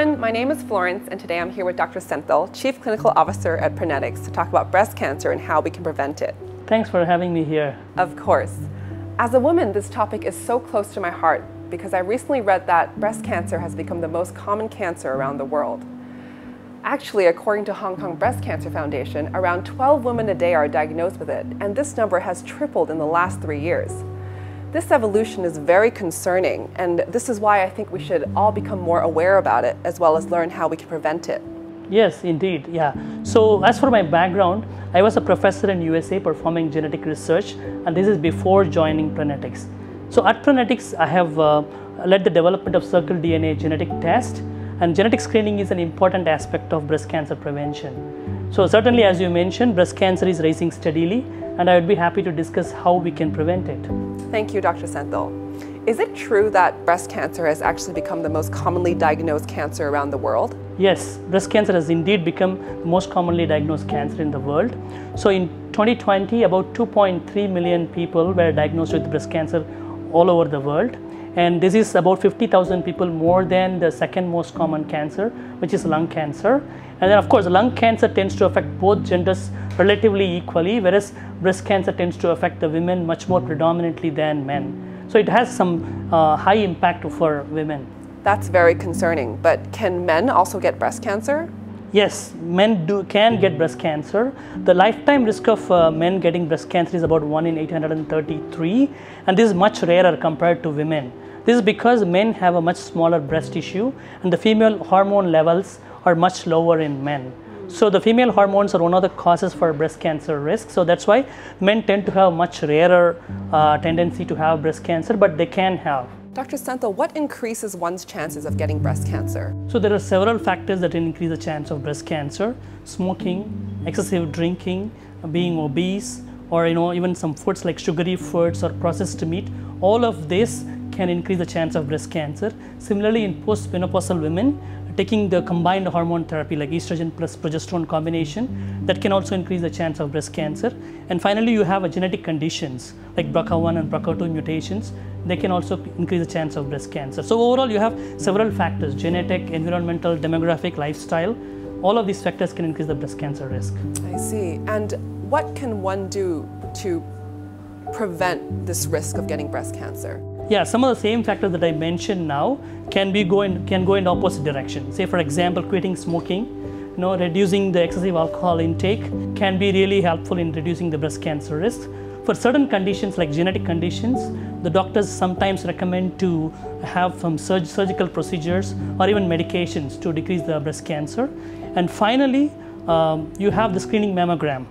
everyone, my name is Florence and today I'm here with Dr. Senthil, Chief Clinical Officer at Prenetics, to talk about breast cancer and how we can prevent it. Thanks for having me here. Of course. As a woman, this topic is so close to my heart because I recently read that breast cancer has become the most common cancer around the world. Actually, according to Hong Kong Breast Cancer Foundation, around 12 women a day are diagnosed with it, and this number has tripled in the last 3 years. This evolution is very concerning, and this is why I think we should all become more aware about it, as well as learn how we can prevent it. Yes, indeed, yeah. So as for my background, I was a professor in USA performing genetic research, and this is before joining Prenetics. So at Prenetics, I have led the development of Circle DNA genetic test, and genetic screening is an important aspect of breast cancer prevention. So certainly, as you mentioned, breast cancer is rising steadily, and I would be happy to discuss how we can prevent it. Thank you, Dr. Senthil. Is it true that breast cancer has actually become the most commonly diagnosed cancer around the world? Yes, breast cancer has indeed become the most commonly diagnosed cancer in the world. So in 2020, about 2.3 million people were diagnosed with breast cancer all over the world. And this is about 50,000 people more than the second most common cancer, which is lung cancer. And then of course, lung cancer tends to affect both genders relatively equally, whereas breast cancer tends to affect the women much more predominantly than men. So it has some high impact for women. That's very concerning, but can men also get breast cancer? Yes, men can get breast cancer. The lifetime risk of men getting breast cancer is about 1 in 833, and this is much rarer compared to women. This is because men have a much smaller breast tissue, and the female hormone levels are much lower in men. So the female hormones are one of the causes for breast cancer risk, so that's why men tend to have much rarer tendency to have breast cancer, but they can have. Dr. Senthil, what increases one's chances of getting breast cancer? So there are several factors that increase the chance of breast cancer. Smoking, excessive drinking, being obese, or even some foods like sugary foods or processed meat. All of this can increase the chance of breast cancer. Similarly, in postmenopausal women, taking the combined hormone therapy like estrogen plus progesterone combination, that can also increase the chance of breast cancer. And finally, you have genetic conditions like BRCA1 and BRCA2 mutations. They can also increase the chance of breast cancer. So overall, you have several factors: genetic, environmental, demographic, lifestyle. All of these factors can increase the breast cancer risk. I see. And what can one do to prevent this risk of getting breast cancer? Yeah, some of the same factors that I mentioned now can go in the opposite direction. Say, for example, quitting smoking, reducing the excessive alcohol intake can be really helpful in reducing the breast cancer risk. For certain conditions like genetic conditions, the doctors sometimes recommend to have some surgical procedures or even medications to decrease the breast cancer. And finally, you have the screening mammogram.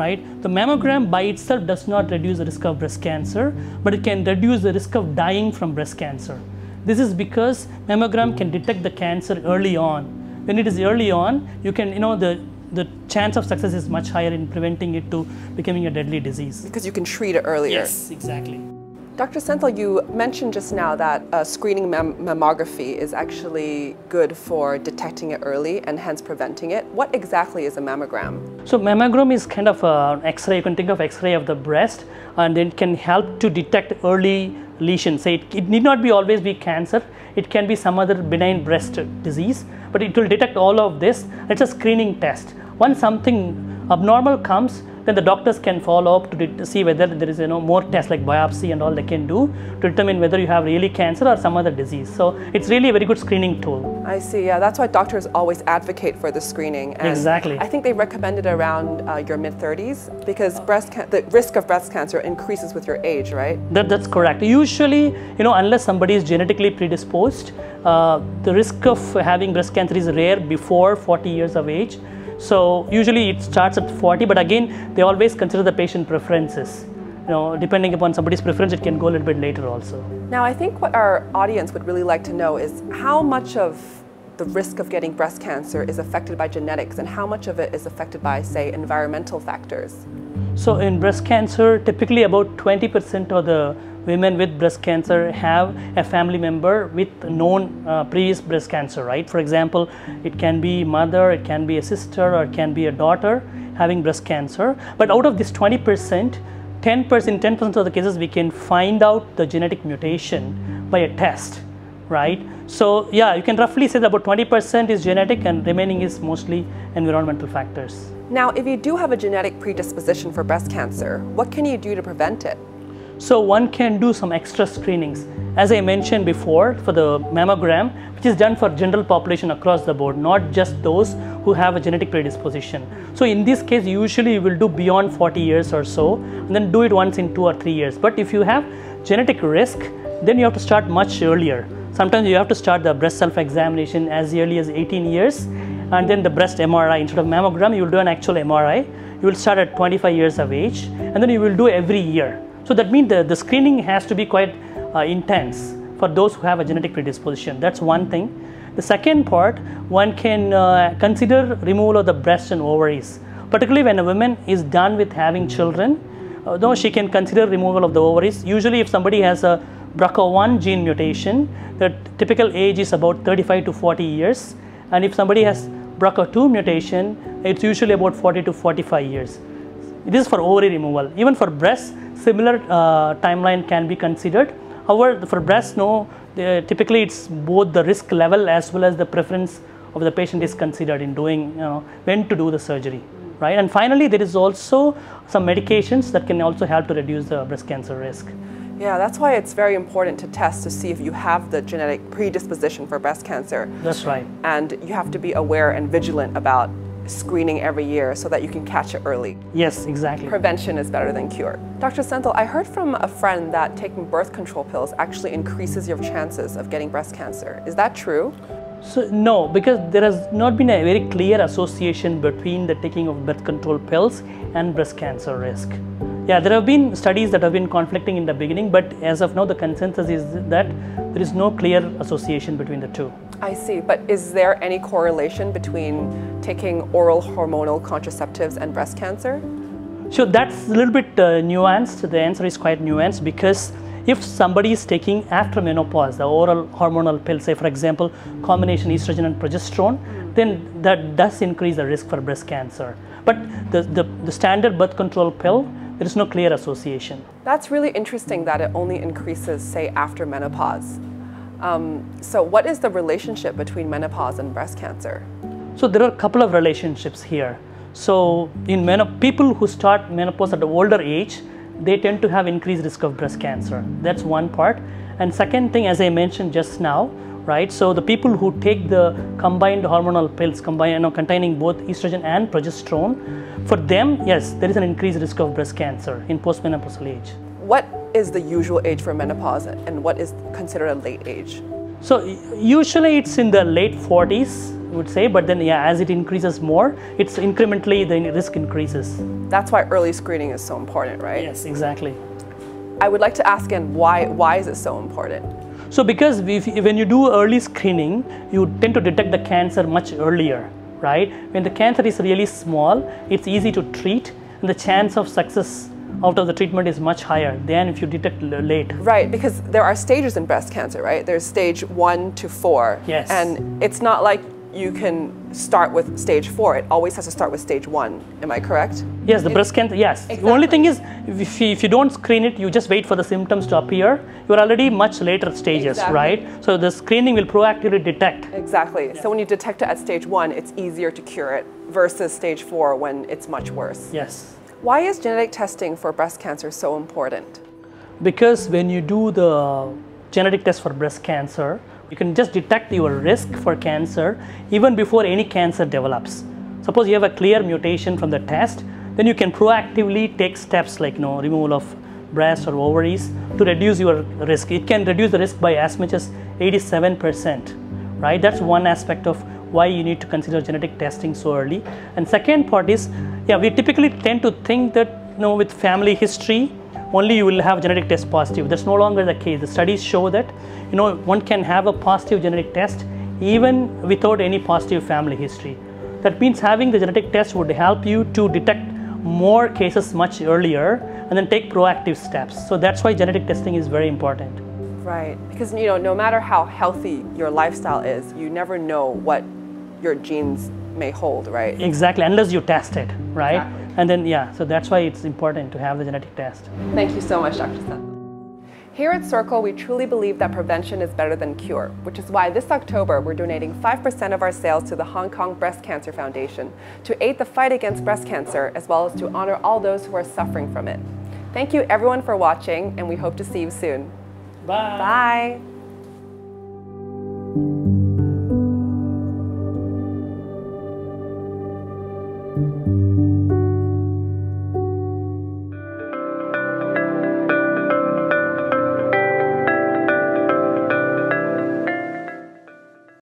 Right? The mammogram by itself does not reduce the risk of breast cancer, but it can reduce the risk of dying from breast cancer. This is because mammogram can detect the cancer early on. When it is early on, you can, the chance of success is much higher in preventing it to becoming a deadly disease. Because you can treat it earlier. Yes, exactly. Dr. Senthil, you mentioned just now that screening mammography is actually good for detecting it early and hence preventing it. What exactly is a mammogram? So mammogram is kind of an X-ray. You can think of X-ray of the breast, and it can help to detect early lesions. So it need not be always be cancer. It can be some other benign breast disease, but it will detect all of this. It's a screening test. Once something abnormal comes, then the doctors can follow up to see whether there is more tests like biopsy and all they can do to determine whether you have really cancer or some other disease. So it's really a very good screening tool. I see, yeah, that's why doctors always advocate for the screening. And exactly. I think they recommend it around your mid-30s because the risk of breast cancer increases with your age, right? That's correct. Usually, unless somebody is genetically predisposed, the risk of having breast cancer is rare before 40 years of age. So usually it starts at 40, but again, they always consider the patient preferences. Depending upon somebody's preference, it can go a little bit later also. Now, I think what our audience would really like to know is how much of the risk of getting breast cancer is affected by genetics and how much of it is affected by, say, environmental factors? So in breast cancer, typically about 20% of the women with breast cancer have a family member with known previous breast cancer, right? For example, it can be mother, it can be a sister, or it can be a daughter having breast cancer. But out of this 20%, 10% of the cases we can find out the genetic mutation by a test. right? So yeah, you can roughly say that about 20% is genetic and remaining is mostly environmental factors. Now, if you do have a genetic predisposition for breast cancer, what can you do to prevent it? So one can do some extra screenings. As I mentioned before, for the mammogram, which is done for general population across the board, not just those who have a genetic predisposition. So in this case, usually you will do beyond 40 years or so, and then do it once in 2 or 3 years. But if you have genetic risk, then you have to start much earlier. Sometimes you have to start the breast self-examination as early as 18 years, and then the breast MRI. Instead of mammogram, you will do an actual MRI. You will start at 25 years of age, and then you will do every year. So that means the screening has to be quite intense for those who have a genetic predisposition. That's one thing. The second part, one can consider removal of the breast and ovaries. Particularly when a woman is done with having children, though she can consider removal of the ovaries. Usually if somebody has a BRCA1 gene mutation, the typical age is about 35 to 40 years. And if somebody has BRCA2 mutation, it's usually about 40 to 45 years. This is for ovary removal. Even for breast, similar timeline can be considered. However, for breast, no, typically it's both the risk level as well as the preference of the patient is considered in doing, when to do the surgery, right? And finally, there is also some medications that can also help to reduce the breast cancer risk. Yeah, that's why it's very important to test to see if you have the genetic predisposition for breast cancer. That's right. And you have to be aware and vigilant about screening every year so that you can catch it early. Yes, exactly. Prevention is better than cure. Dr. Senthil, I heard from a friend that taking birth control pills actually increases your chances of getting breast cancer. Is that true? So, no, because there has not been a very clear association between the taking of birth control pills and breast cancer risk. Yeah, there have been studies that have been conflicting in the beginning, but as of now, the consensus is that there is no clear association between the two. I see, but is there any correlation between taking oral hormonal contraceptives and breast cancer? So that's a little bit nuanced. The answer is quite nuanced, because if somebody is taking after menopause, the oral hormonal pill, say for example, combination estrogen and progesterone, then that does increase the risk for breast cancer. But the standard birth control pill, there is no clear association. That's really interesting that it only increases, say, after menopause. So what is the relationship between menopause and breast cancer? So there are a couple of relationships here. So in people who start menopause at an older age, they tend to have increased risk of breast cancer. That's one part. And second thing, as I mentioned just now, right? So the people who take the combined hormonal pills, containing both estrogen and progesterone, for them, yes, there is an increased risk of breast cancer in postmenopausal age. What is the usual age for menopause, and what is considered a late age? So usually it's in the late 40s, I would say, but then yeah, as it increases more, it's incrementally the risk increases. That's why early screening is so important, right? Yes, exactly. I would like to ask again, why is it so important? So because when you do early screening, you tend to detect the cancer much earlier, right? When the cancer is really small, it's easy to treat, and the chance of success out of the treatment is much higher than if you detect late. Right, because there are stages in breast cancer, right? There's stage 1 to 4. Yes. And it's not like you can start with stage 4. It always has to start with stage 1. Am I correct? Yes, the breast cancer, yes. Exactly. The only thing is, if you don't screen it, you just wait for the symptoms to appear, you're already much later stages, exactly, right? So the screening will proactively detect. Exactly. Yes. So when you detect it at stage 1, it's easier to cure it versus stage 4 when it's much worse. Yes. Why is genetic testing for breast cancer so important? Because when you do the genetic test for breast cancer, you can just detect your risk for cancer even before any cancer develops. Suppose you have a clear mutation from the test, then you can proactively take steps like removal of breast or ovaries to reduce your risk. It can reduce the risk by as much as 87%, right? That's one aspect of why you need to consider genetic testing so early. And second part is, yeah, we typically tend to think that with family history, only you will have genetic test positive. That's no longer the case. The studies show that one can have a positive genetic test even without any positive family history. That means having the genetic test would help you to detect more cases much earlier and then take proactive steps. So that's why genetic testing is very important. Right, because no matter how healthy your lifestyle is, you never know what your genes may hold, right? Exactly, unless you test it, right? Exactly. And then, yeah, so that's why it's important to have the genetic test. Thank you so much, Dr. Senthil. Here at Circle, we truly believe that prevention is better than cure, which is why this October we're donating 5% of our sales to the Hong Kong Breast Cancer Foundation to aid the fight against breast cancer, as well as to honor all those who are suffering from it. Thank you everyone for watching, and we hope to see you soon. Bye. Bye.